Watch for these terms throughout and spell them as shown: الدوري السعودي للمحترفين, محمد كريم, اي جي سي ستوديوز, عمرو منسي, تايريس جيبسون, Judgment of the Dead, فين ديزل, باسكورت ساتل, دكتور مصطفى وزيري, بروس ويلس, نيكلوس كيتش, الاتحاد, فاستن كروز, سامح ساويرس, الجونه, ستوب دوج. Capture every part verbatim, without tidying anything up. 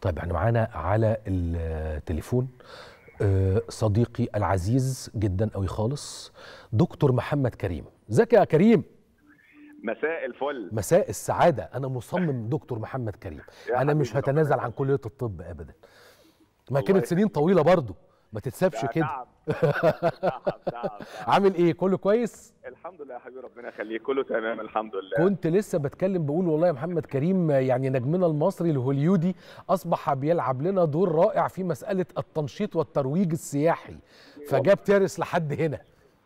طيب احنا معانا على التليفون صديقي العزيز جدا قوي خالص دكتور محمد كريم. ازيك يا كريم؟ مساء الفل. مساء السعاده. انا مصمم دكتور محمد كريم، انا مش هتنازل عن كليه الطب ابدا، ما كانت سنين طويله برضو، ما تتسابش كده. نعم نعم. عامل ايه؟ كله كويس؟ الحمد لله يا حبيبي، ربنا يخليك، كله تمام الحمد لله. كنت لسه بتكلم بقول والله يا محمد كريم يعني نجمنا المصري الهوليودي اصبح بيلعب لنا دور رائع في مساله التنشيط والترويج السياحي، فجاب تيرس لحد هنا.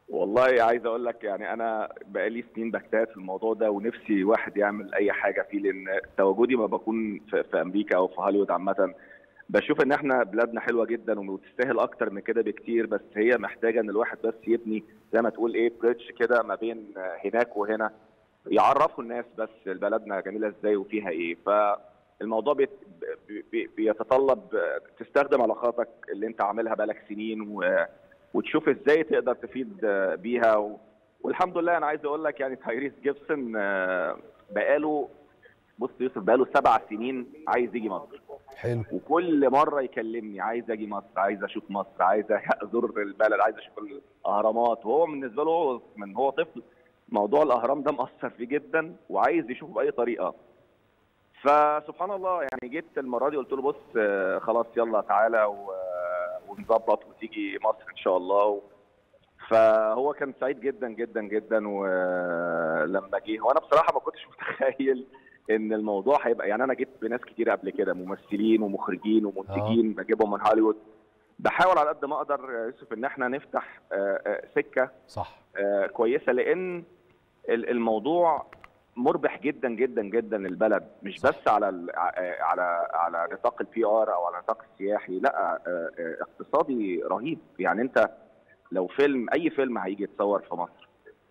والله عايز اقول لك يعني انا بقالي سنين بجتهد في الموضوع ده، ونفسي واحد يعمل اي حاجه فيه، لان تواجدي ما بكون في امريكا او في هوليوود عامه بشوف ان احنا بلادنا حلوه جدا وتستاهل اكتر من كده بكتير، بس هي محتاجه ان الواحد بس يبني زي ما تقول ايه بريدج كده ما بين هناك وهنا، يعرفوا الناس بس بلدنا جميله ازاي وفيها ايه. فالموضوع بيت بيتطلب تستخدم علاقاتك اللي انت عاملها بقالك سنين و... وتشوف ازاي تقدر تفيد بيها و... والحمد لله. انا عايز اقول لك يعني تايريس جيبسون بقاله، بص يوسف، بقاله سبع سنين عايز يجي مصر. حلو. وكل مره يكلمني عايز اجي مصر، عايز اشوف مصر، عايز ازور البلد، عايز اشوف الاهرامات، وهو بالنسبه له من هو طفل موضوع الاهرام ده مأثر فيه جدا وعايز يشوفه باي طريقه. فسبحان الله يعني جيت المره دي قلت له بص خلاص يلا تعالى ونظبط وتيجي مصر ان شاء الله. فهو كان سعيد جدا جدا جدا ولما جه، وانا بصراحه ما كنتش متخيل ان الموضوع هيبقى يعني. انا جبت ناس كتير قبل كده، ممثلين ومخرجين ومنتجين بجيبهم من هوليوود، بحاول على قد ما اقدر يوسف ان احنا نفتح سكه صح كويسه، لان الموضوع مربح جدا جدا جدا للبلد، مش بس على على على نطاق البي ار او على نطاق السياحي، لا اقتصادي رهيب. يعني انت لو فيلم، اي فيلم هيجي يتصور في مصر،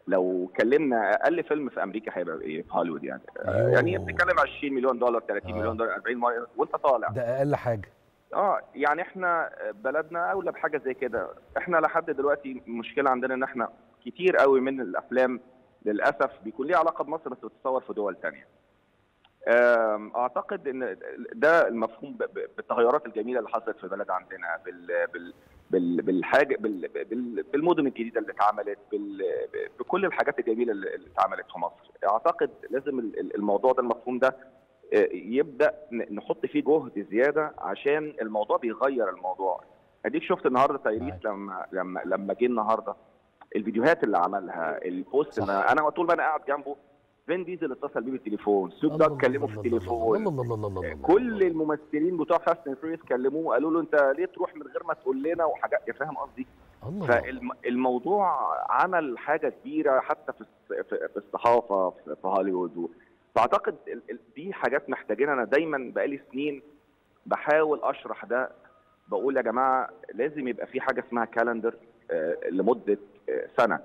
لو كلمنا اقل فيلم في امريكا هيبقى ايه في هوليوود يعني؟ أوه. يعني بنتكلم عشرين مليون دولار، ثلاثين مليون دولار، أربعين مليون وانت طالع، ده اقل حاجه. اه يعني احنا بلدنا اولى بحاجه زي كده. احنا لحد دلوقتي المشكله عندنا ان احنا كتير قوي من الافلام للاسف بيكون ليها علاقه بمصر بس بتتصور في دول ثانيه. اعتقد ان ده المفهوم بالتغيرات الجميله اللي حصلت في البلد عندنا، بال بال بالحاجه بالمدن الجديده اللي اتعملت، بكل الحاجات الجميله اللي اتعملت في مصر. اعتقد لازم الموضوع ده، المفهوم ده يبدا نحط فيه جهد زياده عشان الموضوع بيغير الموضوع. اديك شفت النهارده تايريس لما لما لما جه النهارده، الفيديوهات اللي عملها، البوست صح. انا طول ما انا قاعد جنبه فين ديزل اتصل بيه بالتليفون، ستوب دوج كلمه في التليفون، كل الممثلين بتوع فاستن كروز كلموه وقالوا له انت ليه تروح من غير ما تقول لنا وحاجات، فاهم قصدي؟ فالموضوع عمل حاجه كبيره حتى في في الصحافه في هوليوود. فاعتقد دي حاجات محتاجينها. انا دايما بقالي سنين بحاول اشرح ده، بقول يا جماعه لازم يبقى في حاجه اسمها كالندر لمده سنه،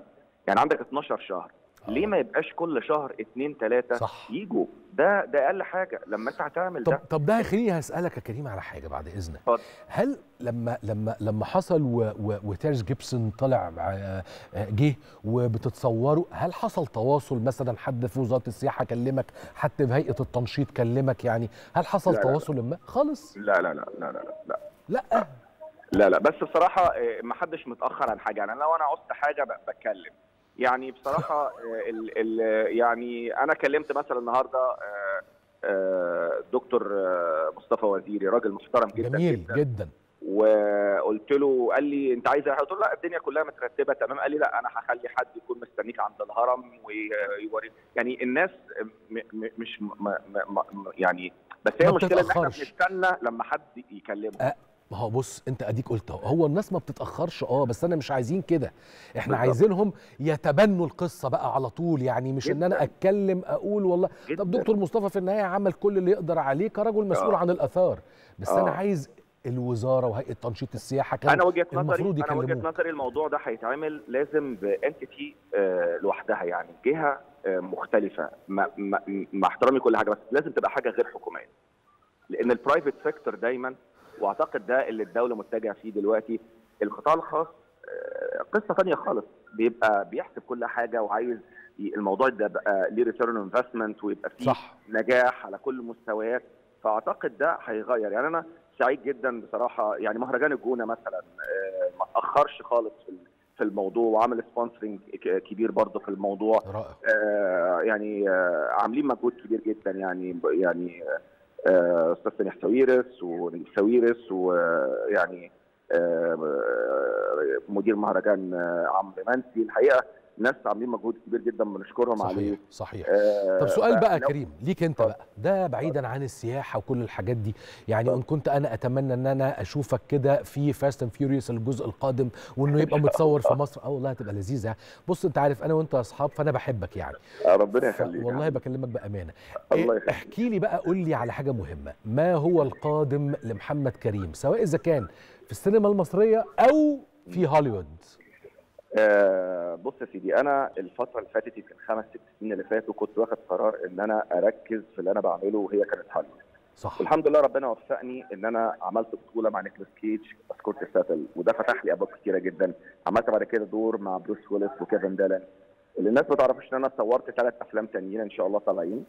يعني عندك اتناشر شهر، ليه ما يبقاش كل شهر اتنين تلاتة يجوا؟ ده ده اقل حاجه لما انت هتعمل ده. طب ده هيخليني هسالك يا كريم على حاجه بعد اذنك. طب. هل لما لما لما حصل وتيرس جيبسون طلع جه وبتتصوروا، هل حصل تواصل مثلا؟ حد في وزاره السياحه كلمك؟ حد في هيئه التنشيط كلمك؟ يعني هل حصل لا تواصل لا لا. ما خالص؟ لا لا لا لا لا لا لا لا لا لا بس بصراحه ما حدش متاخر عن حاجه. يعني لو انا عوزت حاجه بتكلم يعني بصراحه ال ال يعني انا كلمت مثلا النهارده دكتور مصطفى وزيري، راجل محترم جدا جميل جدا, جداً. وقلت له، قال لي انت عايز، قلت له لا الدنيا كلها مترتبه تمام. قال لي لا انا هخلي حد يكون مستنيك عند الهرم ويوريك. يعني الناس مش م م م يعني، بس هي المشكله ان احنا بنستنى لما حد يكلمه. أه. ما هو بص انت اديك قلت اهو، هو الناس ما بتتاخرش، اه بس انا مش عايزين كده، احنا بالضبط. عايزينهم يتبنوا القصه بقى على طول، يعني مش جدا. ان انا اتكلم اقول والله جدا. طب دكتور مصطفى في النهايه عمل كل اللي يقدر عليه كرجل مسؤول آه. عن الاثار، بس آه. انا عايز الوزاره وهيئه تنشيط السياحه كانوا المفروض يكلموك. انا وجهه نظري الموضوع ده هيتعمل لازم بانتيتي آه لوحدها، يعني جهه آه مختلفه، مع احترامي كل حاجه، بس لازم تبقى حاجه غير حكوميه، لان البرايفت سيكتور دايما، واعتقد ده اللي الدوله متجهه فيه دلوقتي. القطاع الخاص قصه ثانيه خالص، بيبقى بيحسب كل حاجه وعايز الموضوع ده يبقى ليه ريتيرن انفستمنت ويبقى فيه صح. نجاح على كل المستويات. فاعتقد ده هيغير. يعني انا سعيد جدا بصراحه، يعني مهرجان الجونه مثلا ما تاخرش خالص في في الموضوع، وعمل سبونسرنج كبير برضه في الموضوع. آه يعني آه عاملين مجهود كبير جدا، يعني يعني استاذ آه سامح ساويرس ونيكلوس ساويرس، ويعني آه مدير مهرجان عمرو منسي. الحقيقه ناس عاملين مجهود كبير جدا بنشكرهم عليه. صحيح. آه طب سؤال بقى كريم ليك انت بقى، ده بعيدا عن السياحه وكل الحاجات دي، يعني ان كنت انا اتمنى ان انا اشوفك كده في فاست اند فيوريوس الجزء القادم، وانه يبقى متصور في مصر. اه والله هتبقى لذيذه. بص انت عارف انا وانت اصحاب، فانا بحبك يعني. ربنا يخليك والله، بكلمك بامانه. الله يخليك. احكي لي بقى، قول لي على حاجه مهمه، ما هو القادم لمحمد كريم، سواء اذا كان في السينما المصريه او في هوليوود؟ أه بص يا سيدي، انا الفتره اللي فاتت يمكن خمس ست سنين اللي فاتوا كنت واخد قرار ان انا اركز في اللي انا بعمله، وهي كانت حلوه. صح. والحمد لله ربنا وفقني ان انا عملت بطوله مع نيكلوس كيتش باسكورت ساتل، وده فتح لي ابواب كتيره جدا. عملت بعد كده دور مع بروس ويلس وكيفن دالان. اللي الناس ما تعرفش ان انا صورت ثلاث افلام تانيين ان شاء الله طالعين.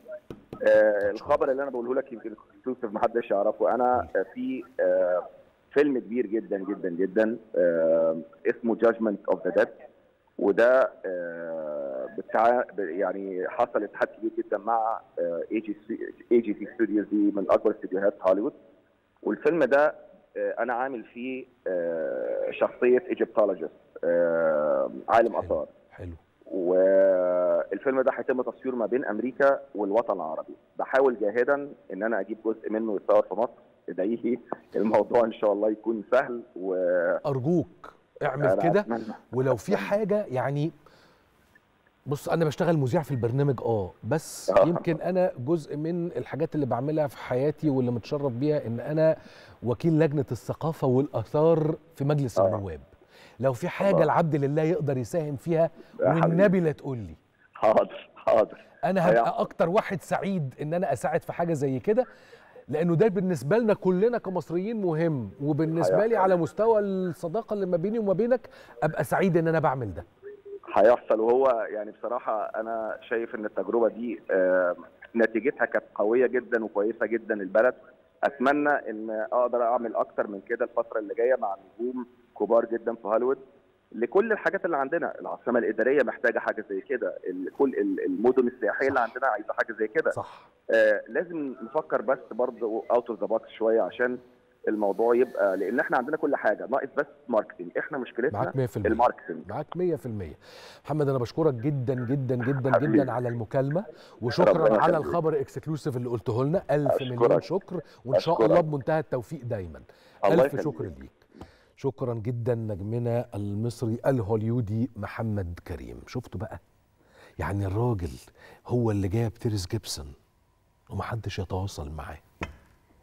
أه الخبر اللي انا بقوله لك يمكن اكسكلوسيف محدش يعرفه، انا في أه فيلم كبير جدا جدا جدا آه اسمه Judgment of the Dead، وده آه بتاع يعني حصل اتحاد كبير جدا مع اي جي سي اي جي سي ستوديوز، دي من اكبر استديوهات هوليوود. والفيلم ده آه انا عامل فيه آه شخصيه ايجيبتولوجيست، آه عالم اثار. حلو. والفيلم ده هيتم تصويره ما بين امريكا والوطن العربي. بحاول جاهدا ان انا اجيب جزء منه يتصور في مصر. ادعيه الموضوع ان شاء الله يكون سهل، و ارجوك اعمل كده. ولو في حاجه يعني، بص انا بشتغل مذيع في البرنامج اه بس آه. يمكن انا جزء من الحاجات اللي بعملها في حياتي واللي متشرف بيها ان انا وكيل لجنه الثقافه والاثار في مجلس آه. النواب. لو في حاجه العبد لله يقدر يساهم فيها والنبي لا تقول لي. حاضر حاضر، انا هبقى اكتر واحد سعيد ان انا اساعد في حاجه زي كده، لأنه ده بالنسبة لنا كلنا كمصريين مهم، وبالنسبة لي على مستوى الصداقة اللي ما بيني وما بينك أبقى سعيد إن أنا بعمل ده. هيحصل. وهو يعني بصراحة أنا شايف إن التجربة دي نتيجتها كانت قوية جدا وكويسة جدا للبلد. أتمنى إن أقدر أعمل أكتر من كده الفترة اللي جاية مع نجوم كبار جدا في هوليوود. لكل الحاجات اللي عندنا، العاصمة الإدارية محتاجة حاجة زي كده، كل المدن السياحية اللي عندنا عايزة حاجة زي كده. صح. آه لازم نفكر بس برضه اوت اوف ذا بوكس شويه عشان الموضوع يبقى، لان احنا عندنا كل حاجه، ناقص بس ماركتنج. احنا مشكلتنا الماركتنج. معاك مية في المية. محمد انا بشكرك جدا جدا جدا حبيب. جدا على المكالمه، وشكرا على الخبر اكسكلوسيف اللي قلته لنا. ألف مليون شكر، وان شاء الله بمنتهى التوفيق دايما. ألف شكر ليك. شكرا جدا نجمنا المصري الهوليودي محمد كريم. شفتوا بقى، يعني الراجل هو اللي جاب تايريس جيبسون ومحدش يتواصل معاه.